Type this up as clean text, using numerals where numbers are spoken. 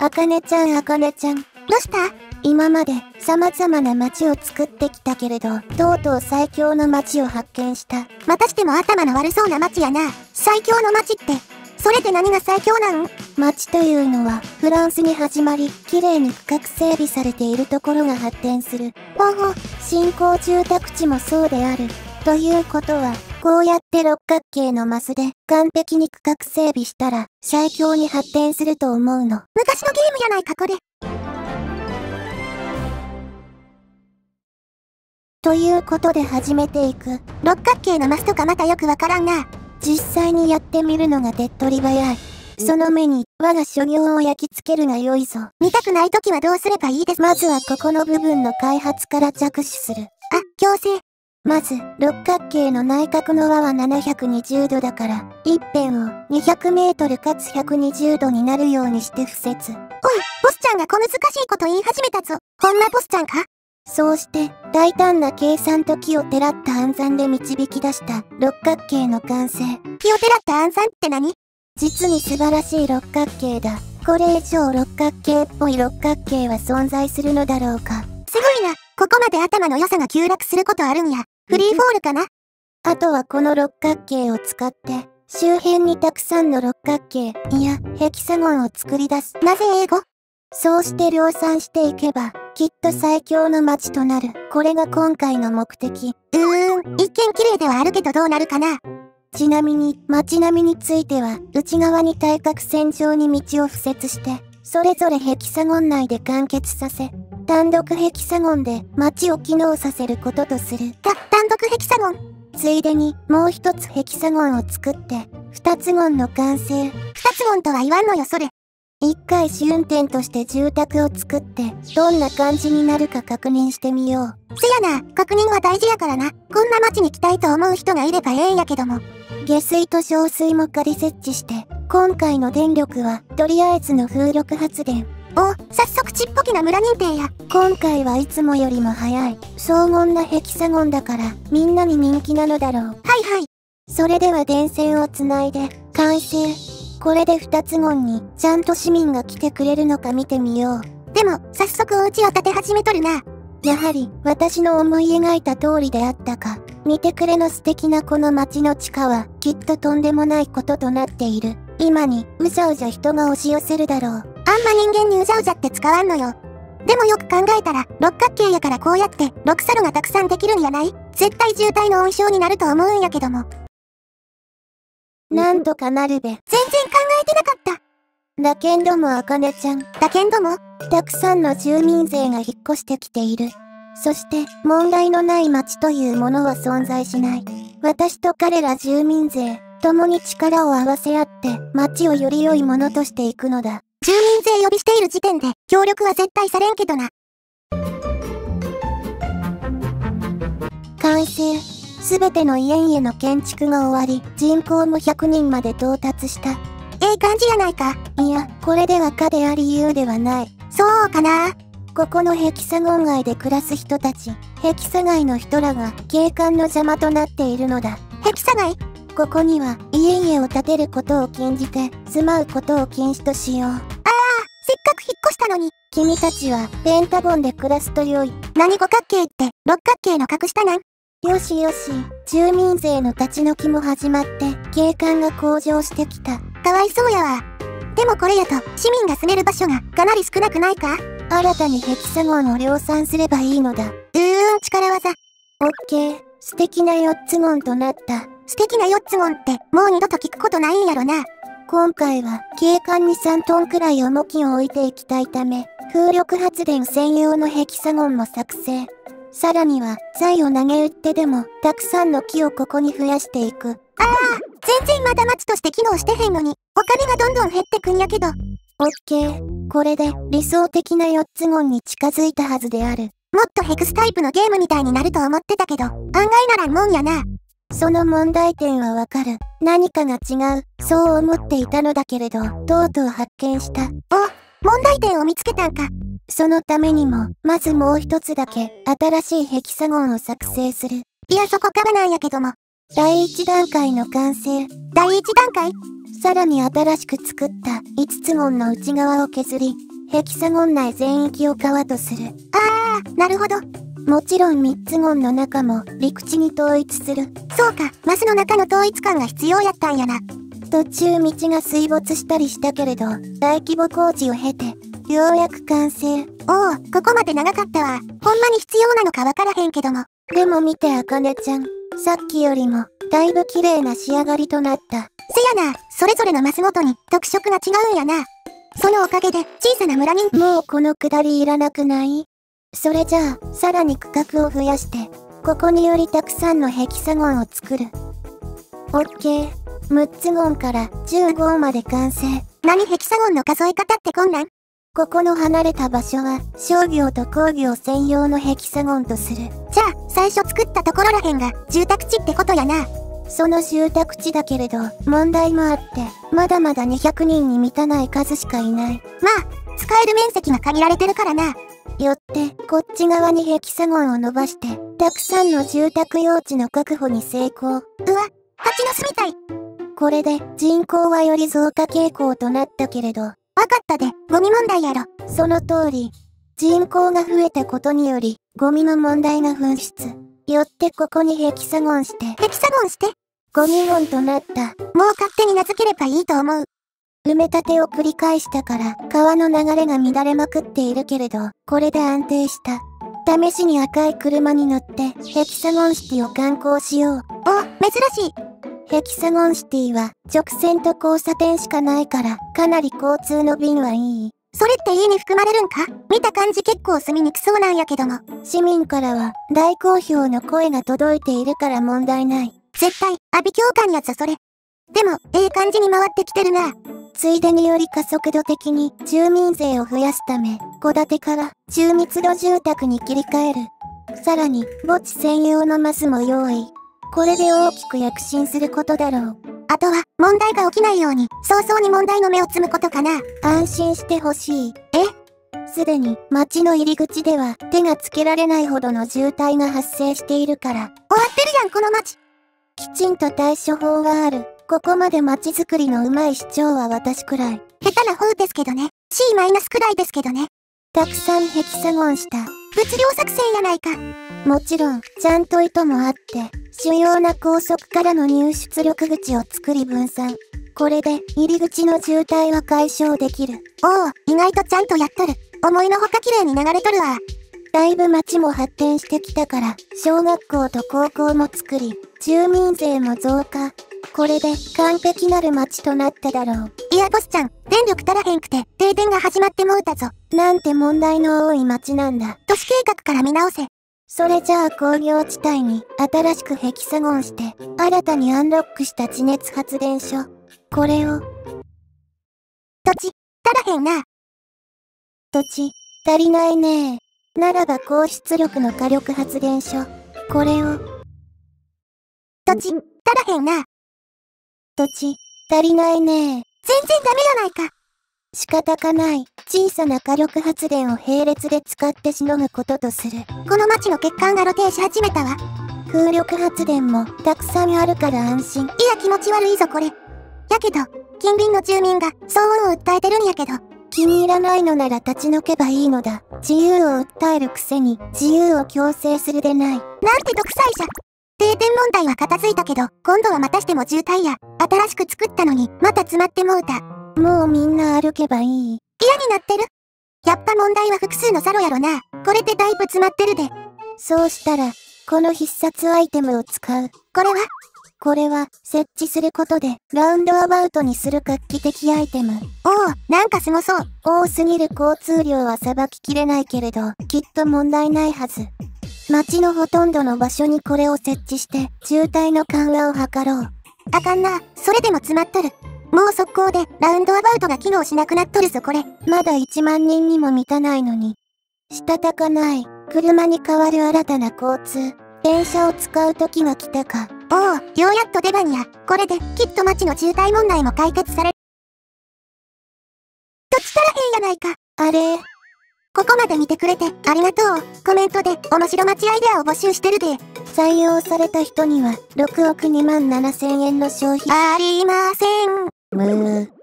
あかねちゃん、あかねちゃん。どうした？今まで様々な街を作ってきたけれど、とうとう最強の街を発見した。またしても頭の悪そうな街やな。最強の街って、それって何が最強なん？街というのは、フランスに始まり、綺麗に区画整備されているところが発展する。ほうほう、新興住宅地もそうである。ということは、こうやって六角形のマスで完璧に区画整備したら最強に発展すると思うの。昔のゲームじゃないかこれ。ということで始めていく。六角形のマスとかまたよくわからんな。実際にやってみるのが手っ取り早い。その目に我が所業を焼き付けるが良いぞ。見たくない時はどうすればいいです？まずはここの部分の開発から着手する。あ、強制。まず、六角形の内角の和は720度だから、一辺を200メートルかつ120度になるようにして敷設。おい、ボスちゃんが小難しいこと言い始めたぞ。こんなボスちゃんか？そうして、大胆な計算と気をてらった暗算で導き出した六角形の完成。気をてらった暗算って何？実に素晴らしい六角形だ。これ以上六角形っぽい六角形は存在するのだろうか。すごいな。ここまで頭の良さが急落することあるんや。フリーフォールかな？あとはこの六角形を使って、周辺にたくさんの六角形、いや、ヘキサゴンを作り出す。なぜ英語？そうして量産していけば、きっと最強の街となる。これが今回の目的。一見綺麗ではあるけどどうなるかな？ちなみに、街並みについては、内側に対角線上に道を敷設して、それぞれヘキサゴン内で完結させ、単独ヘキサゴンで街を機能させることとする。単独ヘキサゴン。ついでに、もう一つヘキサゴンを作って、二つゴンの完成。二つゴンとは言わんのよ、それ。一回試運転として住宅を作って、どんな感じになるか確認してみよう。せやな、確認は大事やからな。こんな街に来たいと思う人がいればええんやけども。下水と小水も仮設置して、今回の電力は、とりあえずの風力発電。お、早速ちっぽけな村認定や。今回はいつもよりも早い。荘厳なヘキサゴンだから、みんなに人気なのだろう。はいはい。それでは電線をつないで、完成。これで二つ門に、ちゃんと市民が来てくれるのか見てみよう。でも、早速お家を建て始めとるな。やはり、私の思い描いた通りであったか。見てくれの素敵なこの街の地下は、きっととんでもないこととなっている。今に、うじゃうじゃ人が押し寄せるだろう。あんま人間にうじゃうじゃって使わんのよ。でもよく考えたら、六角形やからこうやって、六サロがたくさんできるんやない？絶対渋滞の温床になると思うんやけども。なんとかなるべ。全然考えてなかった。だけんどもあかねちゃん。だけんども？たくさんの住民税が引っ越してきている。そして、問題のない町というものは存在しない。私と彼ら住民税、共に力を合わせ合って、町をより良いものとしていくのだ。住民税呼びしている時点で、協力は絶対されんけどな。完成。すべての家々の建築が終わり、人口も100人まで到達した。ええ感じやないか。いや、これでは可であり有ではない。そうかな。ここのヘキサゴン街で暮らす人たち、ヘキサ街の人らが景観の邪魔となっているのだ。ヘキサ街？ここには家々を建てることを禁じて、住まうことを禁止としよう。ああ、せっかく引っ越したのに。君たちはペンタゴンで暮らすと良い。何五角形って、六角形の格下なん？よしよし、住民税の立ち退きも始まって、景観が向上してきた。かわいそうやわ。でもこれやと、市民が住める場所がかなり少なくないか？新たにヘキサゴンを量産すればいいのだ。力技。オッケー、素敵な4つ門となった。素敵な4つ門って、もう二度と聞くことないんやろな。今回は、景観に3トンくらい重きを置いていきたいため、風力発電専用のヘキサゴンも作成。さらには、材を投げ打ってでも、たくさんの木をここに増やしていく。ああ、全然まだ町として機能してへんのに、お金がどんどん減ってくんやけど。オッケー。これで、理想的な4つ門に近づいたはずである。もっとヘクスタイプのゲームみたいになると思ってたけど、案外ならんもんやな。その問題点はわかる。何かが違う。そう思っていたのだけれど、とうとう発見した。お、問題点を見つけたんか。そのためにも、まずもう一つだけ、新しいヘキサゴンを作成する。いや、そこからなんやけども。第一段階の完成。第一段階？さらに新しく作った5つ門の内側を削り、ヘキサゴン内全域を川とする。ああ、なるほど。もちろんミッツゴンの中も陸地に統一する。そうか、マスの中の統一感が必要やったんやな。途中道が水没したりしたけれど、大規模工事を経て、ようやく完成。おお、ここまで長かったわ。ほんまに必要なのかわからへんけども。でも見て、あかねちゃん。さっきよりも、だいぶ綺麗な仕上がりとなった。せやな、それぞれのマスごとに特色が違うんやな。そのおかげで、小さな村に。もうこのくだりいらなくない？それじゃあ、さらに区画を増やして、ここによりたくさんのヘキサゴンを作る。オッケー。6つゴンから10ゴンまで完成。何ヘキサゴンの数え方ってこんなん？ここの離れた場所は、商業と工業専用のヘキサゴンとする。じゃあ、最初作ったところらへんが、住宅地ってことやな。その住宅地だけれど、問題もあって、まだまだ200人に満たない数しかいない。まあ、使える面積が限られてるからな。よって、こっち側にヘキサゴンを伸ばして、たくさんの住宅用地の確保に成功。うわ、蜂の巣みたい。これで、人口はより増加傾向となったけれど、わかったで、ゴミ問題やろ。その通り。人口が増えたことにより、ゴミの問題が噴出。よってここにヘキサゴンして。ヘキサゴンして？ゴミゴンとなった。もう勝手に名付ければいいと思う。埋め立てを繰り返したから、川の流れが乱れまくっているけれど、これで安定した。試しに赤い車に乗って、ヘキサゴンシティを観光しよう。お、珍しい。ヘキサゴンシティは直線と交差点しかないからかなり交通の便はいい。それって家に含まれるんか？見た感じ結構住みにくそうなんやけども。市民からは大好評の声が届いているから問題ない。絶対、阿鼻叫喚やつそれ。でも、ええ感じに回ってきてるな。ついでにより加速度的に住民税を増やすため、戸建てから中密度住宅に切り替える。さらに、墓地専用のマスも用意。これで大きく躍進することだろう。あとは、問題が起きないように、早々に問題の芽を摘むことかな。安心してほしい。え？すでに、町の入り口では、手がつけられないほどの渋滞が発生しているから。終わってるやん、この町。きちんと対処法がある。ここまで町づくりの上手い市長は私くらい。下手な方ですけどね。C マイナスくらいですけどね。たくさんヘキサゴンした。物量作戦やないか。もちろん、ちゃんと意図もあって、主要な高速からの入出力口を作り分散。これで、入り口の渋滞は解消できる。おお、意外とちゃんとやっとる。思いのほか綺麗に流れとるわ。だいぶ町も発展してきたから、小学校と高校も作り、住民税も増加。これで、完璧なる町となっただろう。いや、ボスちゃん、電力足らへんくて、停電が始まってもうたぞ。なんて問題の多い町なんだ。都市計画から見直せ。それじゃあ工業地帯に新しくヘキサゴンして、新たにアンロックした地熱発電所。これを。土地、足らへんな。土地、足りないねえ。ならば高出力の火力発電所。これを。土地、足らへんな。土地、足りないねえ。全然ダメやないか。仕方がない。小さな火力発電を並列で使ってしのぐこととする。この町の欠陥が露呈し始めたわ。風力発電もたくさんあるから安心。いや気持ち悪いぞこれ。やけど、近隣の住民が騒音を訴えてるんやけど。気に入らないのなら立ち退けばいいのだ。自由を訴えるくせに自由を強制するでない。なんて独裁者。定点問題は片付いたけど、今度はまたしても渋滞や。新しく作ったのにまた詰まってもうた。もうみんな歩けばいい。嫌になってる。やっぱ問題は複数のサロやろな。これでだいぶ詰まってるで。そうしたら、この必殺アイテムを使う。これは、設置することで、ラウンドアバウトにする画期的アイテム。おお、なんかすごそう。多すぎる交通量はさばききれないけれど、きっと問題ないはず。街のほとんどの場所にこれを設置して、渋滞の緩和を図ろう。あかんな、それでも詰まっとる。もう速攻で、ラウンドアバウトが機能しなくなっとるぞこれ。まだ1万人にも満たないのに。したたかない。車に代わる新たな交通。電車を使う時が来たか。おお、ようやっと出番や。これで、きっと街の渋滞問題も解決される。土地足らへんやないか。あれ？ここまで見てくれて、ありがとう。コメントで、面白町アイデアを募集してるで。採用された人には、6億2万7千円の商品ありません。